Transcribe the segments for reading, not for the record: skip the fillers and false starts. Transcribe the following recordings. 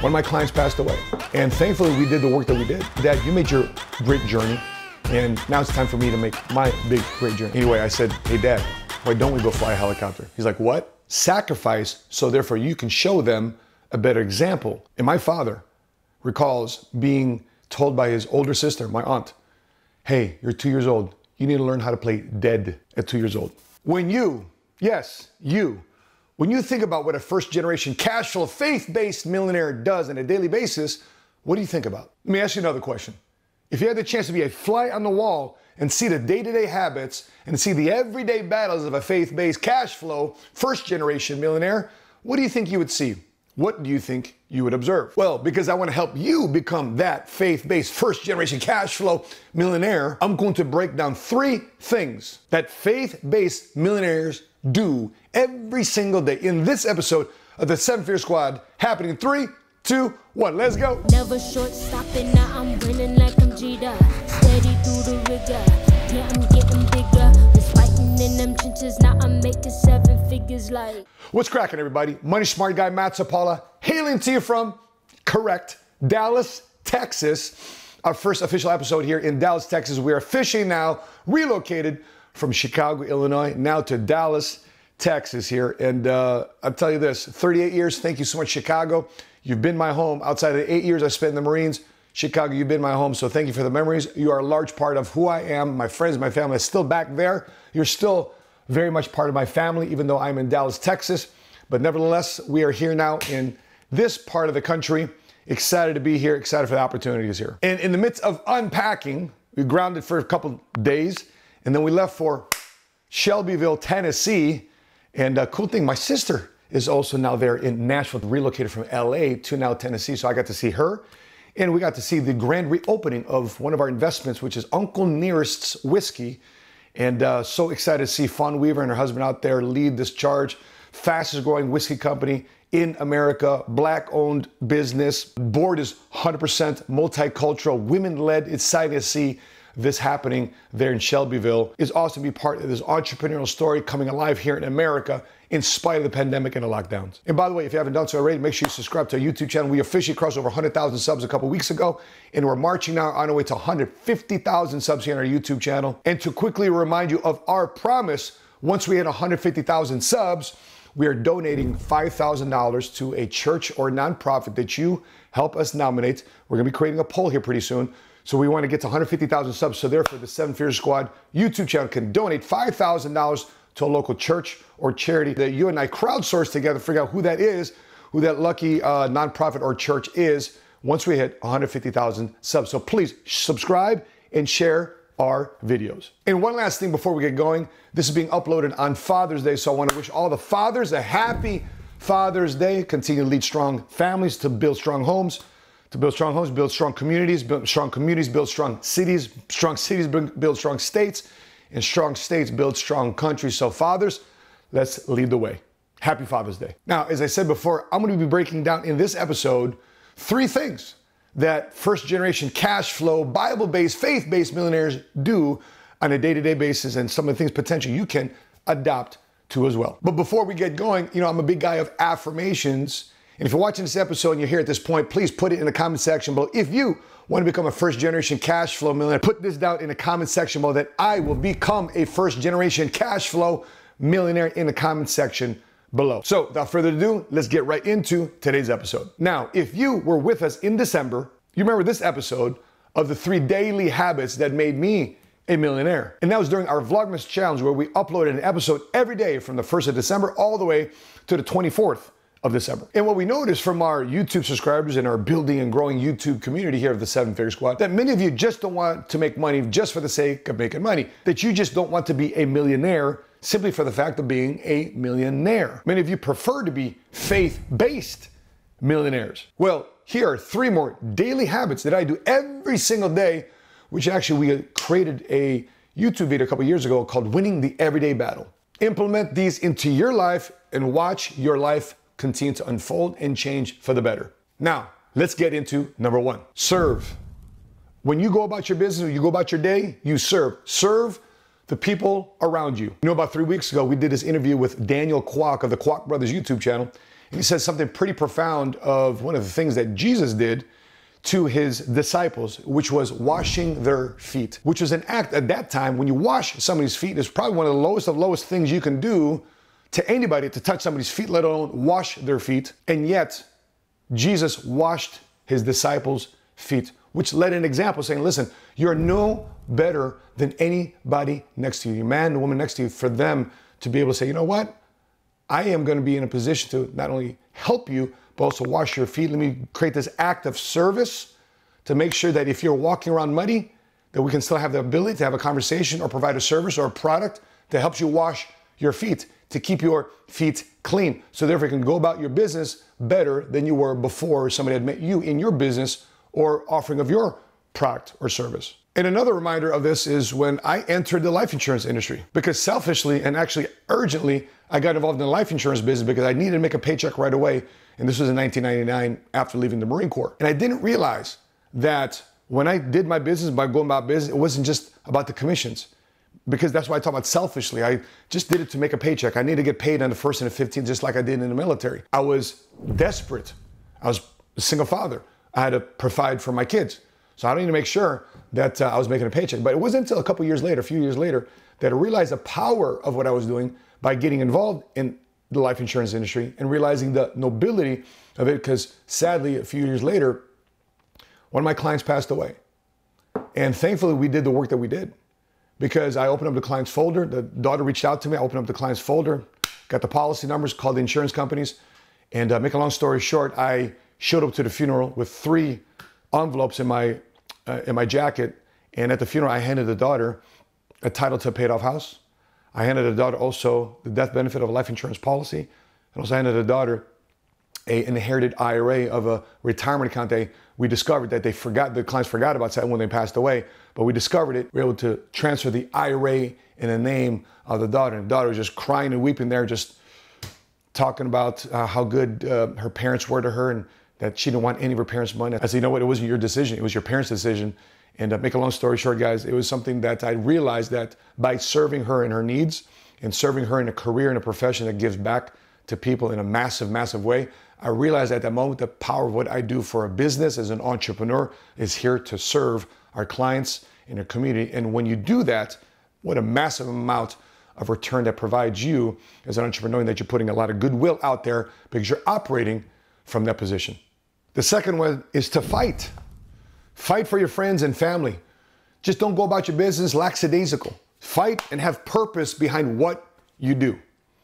One of my clients passed away, and thankfully we did the work that we did. Dad, you made your great journey, and now it's time for me to make my big, great journey. Anyway, I said, hey Dad, why don't we go fly a helicopter? He's like, what? Sacrifice, so therefore you can show them a better example. And my father recalls being told by his older sister, my aunt, hey, you're 2 years old. You need to learn how to play dead at 2 years old. When you, yes, you, when you think about what a first-generation cash flow, faith-based millionaire does on a daily basis, what do you think about? Let me ask you another question. If you had the chance to be a fly on the wall and see the day-to-day habits and see the everyday battles of a faith-based cash flow, first-generation millionaire, what do you think you would see? What do you think you would observe? Well, because I want to help you become that faith-based first-generation cash flow millionaire, I'm going to break down three things that faith-based millionaires do every single day in this episode of the 7 Figure Squad, happening in 3, 2, 1. Let's go. Never short stopping, now I'm winning like I'm Jeter. Steady through the rigor, yeah, I'm getting bigger. It's fighting in them trenches, now I'm making 7 figures like. What's cracking, everybody? Money Smart Guy, Matt Sapaula, hailing to you from, correct, Dallas, Texas. Our first official episode here in Dallas, Texas. We are officially now relocated from Chicago, Illinois, now to Dallas, Texas here. And I'll tell you this, 38 years, thank you so much, Chicago. You've been my home. Outside of the 8 years I spent in the Marines, Chicago, you've been my home. So thank you for the memories. You are a large part of who I am. My friends, my family is still back there. You're still very much part of my family, even though I'm in Dallas, Texas. But nevertheless, we are here now in this part of the country. Excited to be here, excited for the opportunities here. And in the midst of unpacking, we grounded for a couple days, and then we left for Shelbyville, Tennessee. And a cool thing, my sister is also now there in Nashville, relocated from LA to now Tennessee. So I got to see her, and we got to see the grand reopening of one of our investments, which is Uncle Nearest's Whiskey. And so excited to see Fawn Weaver and her husband out there lead this charge. Fastest growing whiskey company in America, black owned business. Board is 100% multicultural, women led. It's exciting to see this happening there in Shelbyville. It's awesome to be part of this entrepreneurial story coming alive here in America in spite of the pandemic and the lockdowns. And by the way, if you haven't done so already, make sure you subscribe to our YouTube channel. We officially crossed over 100,000 subs a couple weeks ago, and we're marching now on our way to 150,000 subs here on our YouTube channel. And to quickly remind you of our promise, once we hit 150,000 subs, we are donating $5,000 to a church or nonprofit that you help us nominate. We're gonna be creating a poll here pretty soon. So we want to get to 150,000 subs. So therefore, the 7 Figure Squad YouTube channel can donate $5,000 to a local church or charity that you and I crowdsource together, figure out who that is, who that lucky nonprofit or church is, once we hit 150,000 subs. So please subscribe and share our videos. And one last thing before we get going, this is being uploaded on Father's Day. So I want to wish all the fathers a happy Father's Day. Continue to lead strong families to build strong homes. To build strong homes, build strong communities, build strong cities, build strong states, and strong states build strong countries. So fathers, let's lead the way. Happy Father's Day. Now, as I said before, I'm gonna be breaking down in this episode three things that first generation cash flow, Bible-based, faith-based millionaires do on a day-to-day basis, and some of the things potentially you can adopt to as well. But before we get going, you know, I'm a big guy of affirmations. And if you're watching this episode and you're here at this point, please put it in the comment section below. If you want to become a first-generation cash flow millionaire, put this down in the comment section below that I will become a first-generation cash flow millionaire in the comment section below. So without further ado, let's get right into today's episode. Now, if you were with us in December, you remember this episode of the 3 daily habits that made me a millionaire. And that was during our Vlogmas challenge where we uploaded an episode every day from the 1st of December all the way to the 24th. Of December. And what we noticed from our YouTube subscribers and our building and growing YouTube community here of the 7 Figure Squad, that many of you just don't want to make money just for the sake of making money, that you just don't want to be a millionaire simply for the fact of being a millionaire. Many of you prefer to be faith-based millionaires. Well, here are 3 more daily habits that I do every single day, which actually we created a YouTube video a couple years ago called Winning the Everyday Battle. Implement these into your life and watch your life continue to unfold and change for the better. Now, let's get into number 1, serve. When you go about your business, or you go about your day, you serve. Serve the people around you. You know, about 3 weeks ago, we did this interview with Daniel Kwok of the Kwok Brothers YouTube channel, he says something pretty profound of one of the things that Jesus did to his disciples, which was washing their feet, which was an act at that time. When you wash somebody's feet, it's probably one of the lowest things you can do to anybody, to touch somebody's feet, let alone wash their feet. And yet Jesus washed his disciples' feet, which led an example saying, listen, you're no better than anybody next to you, man, the woman next to you, for them to be able to say, you know what? I am going to be in a position to not only help you, but also wash your feet. Let me create this act of service to make sure that if you're walking around muddy, that we can still have the ability to have a conversation or provide a service or a product that helps you wash your feet, to keep your feet clean. So therefore you can go about your business better than you were before somebody had met you in your business or offering of your product or service. And another reminder of this is when I entered the life insurance industry, because selfishly and actually urgently, I got involved in the life insurance business because I needed to make a paycheck right away. And this was in 1999 after leaving the Marine Corps. And I didn't realize that when I did my business, by going about business, it wasn't just about the commissions, because that's why I talk about selfishly. I just did it to make a paycheck. I need to get paid on the 1st and the 15th, just like I did in the military. I was desperate. I was a single father. I had to provide for my kids. So I needed to make sure that I was making a paycheck. But it wasn't until a few years later, that I realized the power of what I was doing by getting involved in the life insurance industry and realizing the nobility of it. Because sadly, a few years later, one of my clients passed away. And thankfully, we did the work that we did, because I opened up the client's folder. The daughter reached out to me. I opened up the client's folder, got the policy numbers, called the insurance companies. And make a long story short, I showed up to the funeral with 3 envelopes in my jacket. And at the funeral, I handed the daughter a title to a paid off house. I handed the daughter also the death benefit of a life insurance policy. And also handed the daughter an inherited IRA of a retirement account that we discovered that the clients forgot about that when they passed away. But we discovered it. We were able to transfer the IRA in the name of the daughter. And the daughter was just crying and weeping there, just talking about how good her parents were to her and that she didn't want any of her parents' money. I said, you know what? It wasn't your decision. It was your parents' decision. And make a long story short, guys, it was something that I realized that by serving her in her needs and serving her in a career and a profession that gives back to people in a massive, massive way, I realized at that moment the power of what I do for a business as an entrepreneur is here to serve our clients in our community. And when you do that, what a massive amount of return that provides you as an entrepreneur, and that you're putting a lot of goodwill out there because you're operating from that position. The second one is to fight. Fight for your friends and family. Just don't go about your business lackadaisical. Fight and have purpose behind what you do.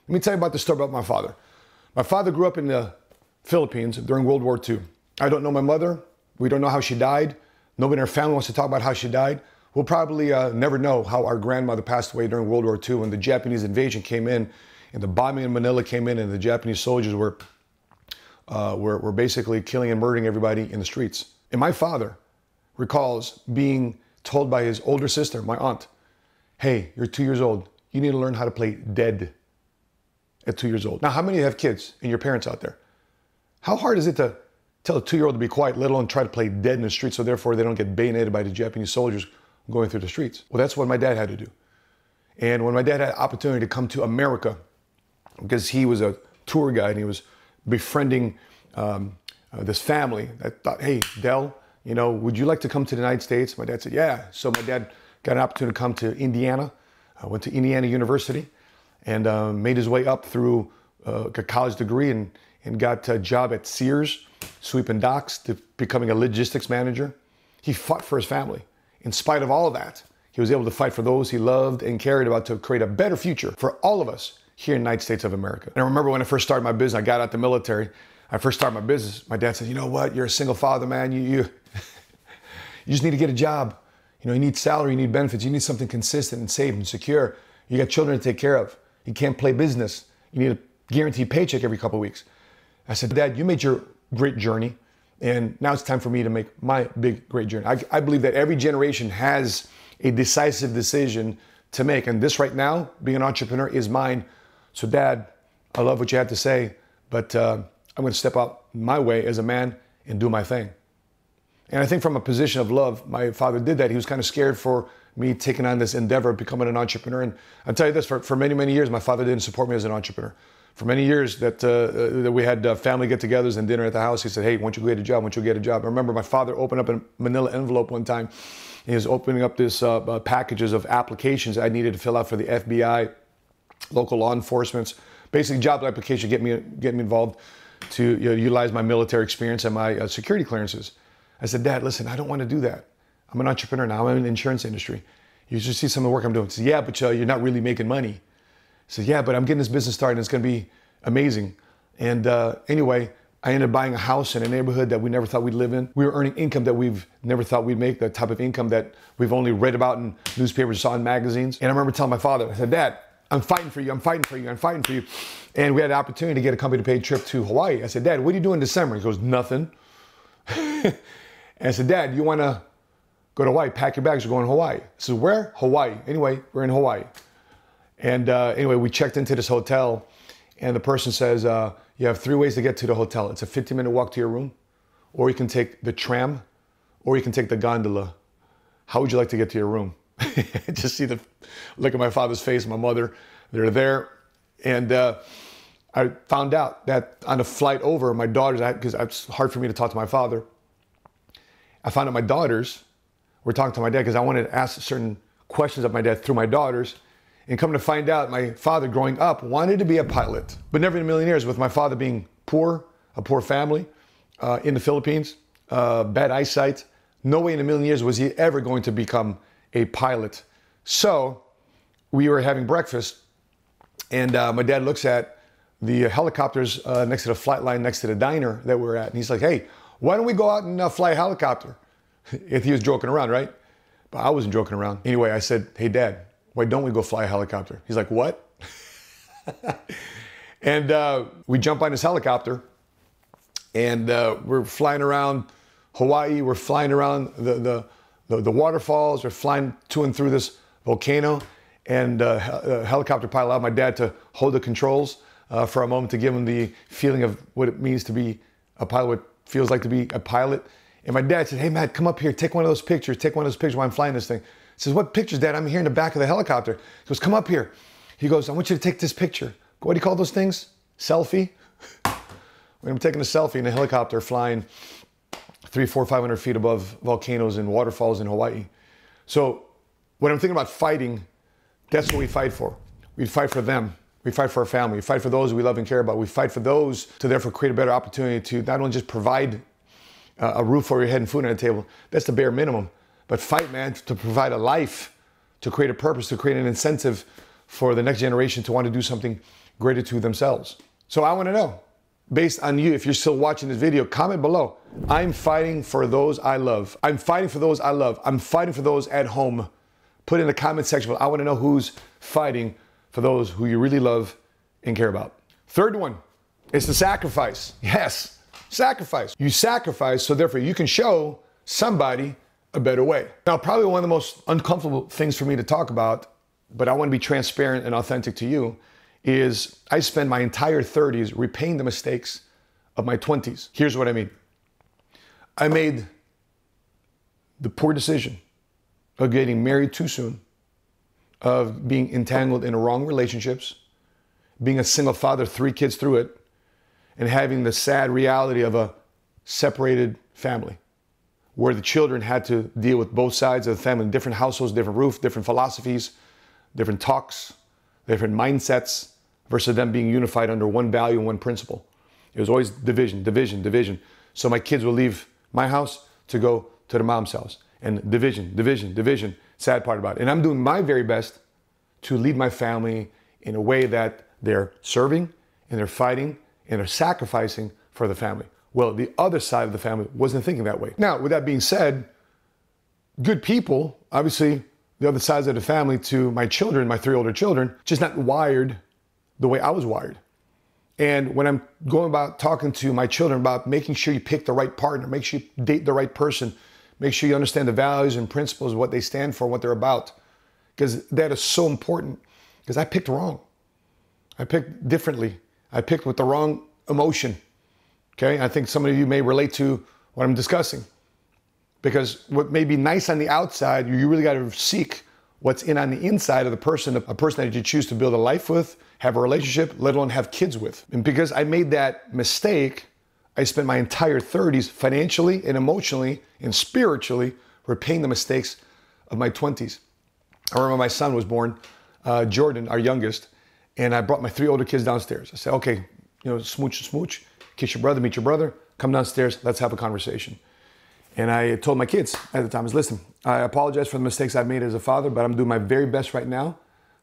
Let me tell you about the story about my father. My father grew up in the Philippines during World War II. I don't know my mother. We don't know how she died. Nobody in our family wants to talk about how she died. We'll probably never know how our grandmother passed away during World War II when the Japanese invasion came in and the bombing in Manila came in and the Japanese soldiers were basically killing and murdering everybody in the streets. And my father recalls being told by his older sister, my aunt, hey, you're 2 years old. You need to learn how to play dead at 2 years old. Now, how many have kids and your parents out there? How hard is it to tell a 2-year-old to be quiet, let alone try to play dead in the street so therefore they don't get bayoneted by the Japanese soldiers going through the streets? Well, that's what my dad had to do. And when my dad had an opportunity to come to America, because he was a tour guide and he was befriending this family, I thought, hey, Dell, you know, would you like to come to the United States? My dad said, yeah. So my dad got an opportunity to come to Indiana. I went to Indiana University and made his way up through a college degree and got a job at Sears, sweeping docks, to becoming a logistics manager. He fought for his family. In spite of all of that, he was able to fight for those he loved and cared about to create a better future for all of us here in the United States of America. And I remember when I first started my business, I got out the military. I first started my business. My dad said, you know what? You're a single father, man. You just need to get a job. You know, you need salary, you need benefits. You need something consistent and safe and secure. You got children to take care of. You can't play business. You need a guaranteed paycheck every couple of weeks. I said, Dad, you made your great journey, and now it's time for me to make my big, great journey. I believe that every generation has a decisive decision to make, and this right now, being an entrepreneur, is mine. So, Dad, I love what you had to say, but I'm going to step out my way as a man and do my thing. And I think from a position of love, my father did that. He was kind of scared for me taking on this endeavor of becoming an entrepreneur. And I'll tell you this, for many, many years, my father didn't support me as an entrepreneur. for many years that we had family get-togethers and dinner at the house. He said, hey, why don't you go get a job? Why don't you get a job? I remember my father opened up a manila envelope one time. He was opening up this packages of applications I needed to fill out for the FBI, local law enforcement, basically job application, get me involved to utilize my military experience and my security clearances. I said, Dad, listen, I don't want to do that. I'm an entrepreneur now. I'm in the insurance industry. You should see some of the work I'm doing. He said, yeah, but you're not really making money. I said, yeah, but I'm getting this business started and it's going to be amazing. And anyway, I ended up buying a house in a neighborhood that we never thought we'd live in. We were earning income that we've never thought we'd make, the type of income that we've only read about in newspapers, saw in magazines. And I remember telling my father, I said, Dad, I'm fighting for you, I'm fighting for you, I'm fighting for you. And we had an opportunity to get a company-paid trip to Hawaii. I said, Dad, what do you do in December? He goes, nothing. And I said, Dad, you want to go to Hawaii, pack your bags, we're going to Hawaii. I said, where? Hawaii. Anyway, we're in Hawaii. And anyway, we checked into this hotel, and the person says, you have 3 ways to get to the hotel. It's a 15-minute walk to your room, or you can take the tram, or you can take the gondola. How would you like to get to your room? Just see the look at my father's face, my mother, they're there. And I found out that on the flight over, my daughters, because it's hard for me to talk to my father, I found out my daughters were talking to my dad because I wanted to ask certain questions of my dad through my daughters. And come to find out, my father growing up wanted to be a pilot, but never in a million years, with my father being poor, a poor family in the Philippines, bad eyesight. No way in a million years was he ever going to become a pilot. So we were having breakfast, and my dad looks at the helicopters next to the flight line, next to the diner that we're at. And he's like, hey, why don't we go out and fly a helicopter? If he was joking around, right? But I wasn't joking around. Anyway, I said, hey, Dad, why don't we go fly a helicopter? He's like, what? And we jump on this helicopter, and we're flying around Hawaii. We're flying around the waterfalls. We're flying to and through this volcano, and helicopter pilot allowed my dad to hold the controls for a moment to give him the feeling of what it means to be a pilot, what it feels like to be a pilot. And my dad said, hey, Matt, come up here, take one of those pictures, take one of those pictures while I'm flying this thing. He says, what pictures, Dad? I'm here in the back of the helicopter. He goes, come up here. He goes, I want you to take this picture. What do you call those things? Selfie? When I'm taking a selfie in a helicopter flying 300, 400, 500 feet above volcanoes and waterfalls in Hawaii. So when I'm thinking about fighting, that's what we fight for. We fight for them. We fight for our family. We fight for those we love and care about. We fight for those to therefore create a better opportunity to not only just provide a roof over your head and food on the table. That's the bare minimum. But fight, man, to provide a life, to create a purpose, to create an incentive for the next generation to want to do something greater to themselves. So I want to know, based on you, if you're still watching this video, comment below. I'm fighting for those I love. I'm fighting for those I love. I'm fighting for those at home. Put in the comment section. I want to know who's fighting for those who you really love and care about. Third one is the sacrifice. Yes. Sacrifice. You sacrifice, so therefore you can show somebody a better way. Now, probably one of the most uncomfortable things for me to talk about, but I want to be transparent and authentic to you, is I spent my entire 30s repaying the mistakes of my 20s. Here's what I mean. I made the poor decision of getting married too soon, of being entangled in the wrong relationships, being a single father, 3 kids through it, and having the sad reality of a separated family where the children had to deal with both sides of the family, different households, different roofs, different philosophies, different talks, different mindsets, versus them being unified under one value and one principle. It was always division, division, division. So my kids would leave my house to go to their mom's house. And division, division, division, sad part about it. And I'm doing my very best to lead my family in a way that they're serving and they're fighting and are sacrificing for the family. Well, the other side of the family wasn't thinking that way. Now, with that being said, good people, obviously, the other sides of the family to my children, my 3 older children, just not wired the way I was wired. And when I'm going about talking to my children about making sure you pick the right partner, make sure you date the right person, make sure you understand the values and principles, what they stand for, what they're about, because that is so important, because I picked wrong. I picked differently. I picked with the wrong emotion, okay? I think some of you may relate to what I'm discussing, because what may be nice on the outside, you really got to seek what's on the inside of the person, a person that you choose to build a life with, have a relationship, let alone have kids with. And because I made that mistake, I spent my entire 30s financially and emotionally and spiritually repaying the mistakes of my 20s. I remember my son was born, Jordan, our youngest, and I brought my three older kids downstairs. I said, okay, you know, smooch, kiss your brother, meet your brother, come downstairs, let's have a conversation. And I told my kids at the time, listen, I apologize for the mistakes I've made as a father, but I'm doing my very best right now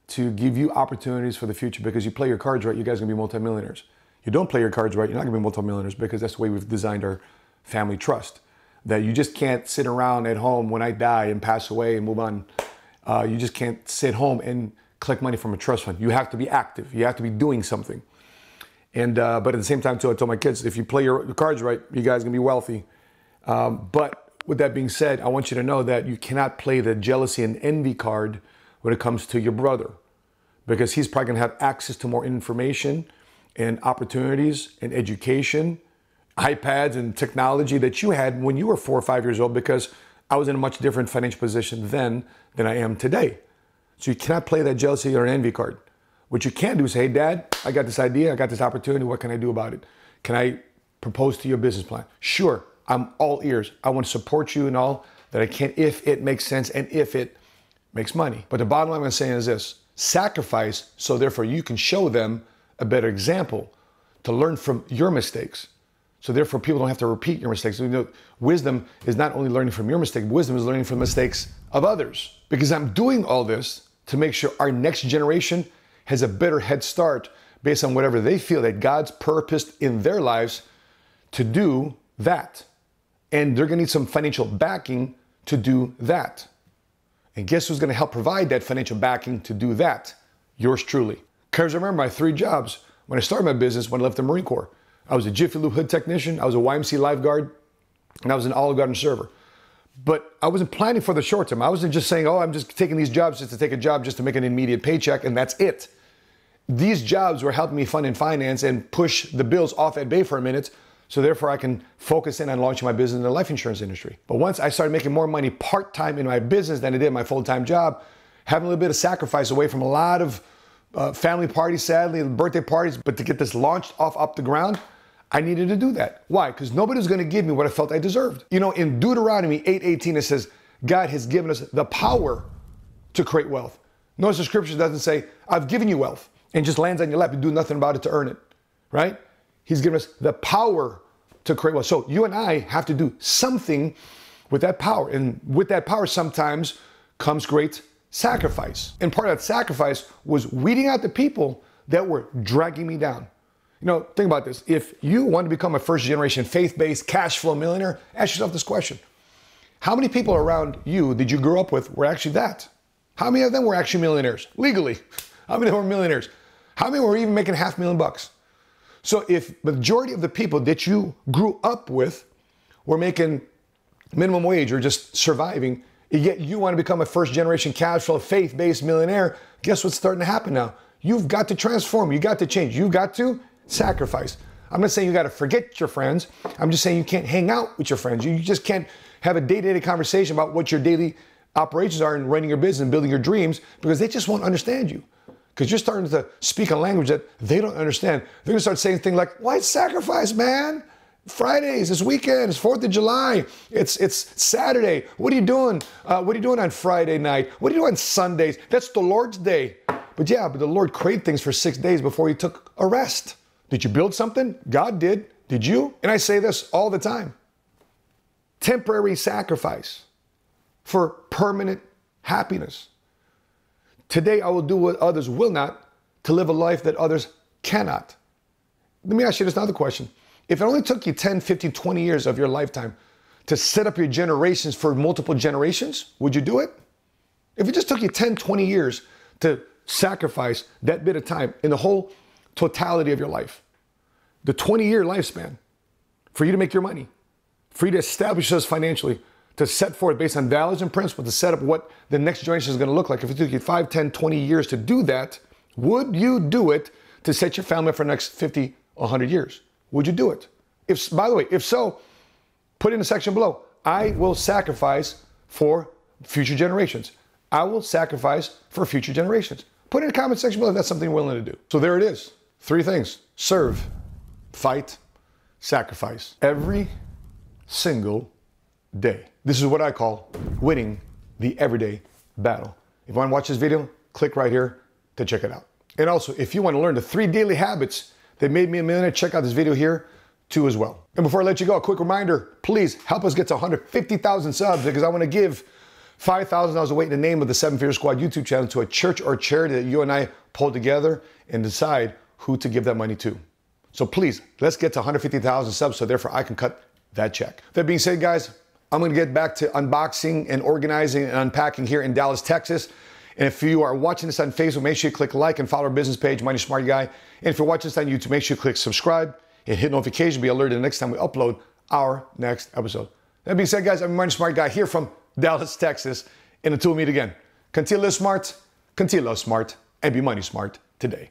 to give you opportunities for the future, because you play your cards right, you guys are gonna be multimillionaires. You don't play your cards right, you're not gonna be multimillionaires, because that's the way we've designed our family trust. That you just can't sit around at home when I die and pass away and move on. You just can't sit home and collect money from a trust fund. You have to be active. You have to be doing something. And but at the same time too, I told my kids, if you play your cards right, you guys are gonna be wealthy. But with that being said, I want you to know that you cannot play the jealousy and envy card when it comes to your brother, because he's probably gonna have access to more information and opportunities and education, iPads and technology that you had when you were 4 or 5 years old, because I was in a much different financial position then than I am today. So you cannot play that jealousy or envy card. What you can do is say, hey, Dad, I got this idea. I got this opportunity. What can I do about it? Can I propose to your business plan? Sure. I'm all ears. I want to support you in all that I can if it makes sense and if it makes money. But the bottom line I'm saying is this: sacrifice so therefore you can show them a better example to learn from your mistakes. So therefore people don't have to repeat your mistakes. You know, wisdom is not only learning from your mistake, wisdom is learning from mistakes of others. Because I'm doing all this to make sure our next generation has a better head start based on whatever they feel that God's purposed in their lives to do that. And they're gonna need some financial backing to do that. And guess who's gonna help provide that financial backing to do that? Yours truly. Because I remember my three jobs when I started my business when I left the Marine Corps. I was a Jiffy Lube hood technician, I was a YMCA lifeguard, and I was an Olive Garden server. But I wasn't planning for the short term. I wasn't just saying, oh, I'm just taking these jobs just to take a job just to make an immediate paycheck, and that's it. These jobs were helping me fund and finance and push the bills off at bay for a minute, so therefore I can focus in on launching my business in the life insurance industry. But once I started making more money part-time in my business than I did in my full-time job, having a little bit of sacrifice away from a lot of family parties, sadly, birthday parties, but to get this launched off up the ground, I needed to do that. Why? Because nobody was going to give me what I felt I deserved. You know, in Deuteronomy 8:18, it says, God has given us the power to create wealth. Notice the scripture doesn't say, I've given you wealth and just lands on your lap. You do nothing about it to earn it, right? He's given us the power to create wealth. So you and I have to do something with that power. And with that power sometimes comes great sacrifice. And part of that sacrifice was weeding out the people that were dragging me down. You know, think about this. If you want to become a first generation faith-based cash flow millionaire, ask yourself this question. How many people around you did you grow up with were actually that? How many of them were actually millionaires? Legally, how many of them were millionaires? How many were even making $500,000? So if the majority of the people that you grew up with were making minimum wage or just surviving, yet you want to become a first generation cash flow, faith-based millionaire, guess what's starting to happen now? You've got to transform. You got to change. You've got to sacrifice. I'm not saying you got to forget your friends. I'm just saying you can't hang out with your friends. You just can't have a day-to-day conversation about what your daily operations are and running your business and building your dreams, because they just won't understand you. Because you're starting to speak a language that they don't understand. They're going to start saying things like, why sacrifice, man? Fridays, this weekend, it's 4th of July, it's Saturday. What are you doing? What are you doing on Friday night? What are you doing on Sundays? That's the Lord's day. But yeah, but the Lord created things for 6 days before he took a rest. Did you build something? God did. Did you? And I say this all the time. Temporary sacrifice for permanent happiness. Today, I will do what others will not to live a life that others cannot. Let me ask you this another question. If it only took you 10, 15, 20 years of your lifetime to set up your generations for multiple generations, would you do it? If it just took you 10, 20 years to sacrifice that bit of time in the whole totality of your life, the 20-year lifespan for you to make your money, for you to establish us financially, to set forth based on values and principles, to set up what the next generation is going to look like. If it took you 5, 10, 20 years to do that, would you do it to set your family up for the next 50, 100 years? Would you do it? If, by the way, if so, put in the section below, I will sacrifice for future generations. I will sacrifice for future generations. Put in the comment section below if that's something you're willing to do. So there it is. Three things: serve, fight, sacrifice. Every single day. This is what I call winning the everyday battle. If you want to watch this video, click right here to check it out. And also, if you want to learn the 3 daily habits that made me a millionaire, check out this video here too as well. And before I let you go, a quick reminder, please help us get to 150,000 subs, because I want to give $5,000 away in the name of the 7 Figure Squad YouTube channel to a church or charity that you and I pull together and decide who to give that money to. So please, let's get to 150,000 subs so therefore I can cut that check. That being said, guys, I'm going to get back to unboxing and organizing and unpacking here in Dallas, Texas. And if you are watching this on Facebook, make sure you click like and follow our business page, Money Smart Guy. And if you're watching this on YouTube, make sure you click subscribe and hit notification to be alerted the next time we upload our next episode. That being said, guys, I'm Money Smart Guy here from Dallas, Texas. And until we meet again, continue to live smart, continue to love smart, and be money smart today.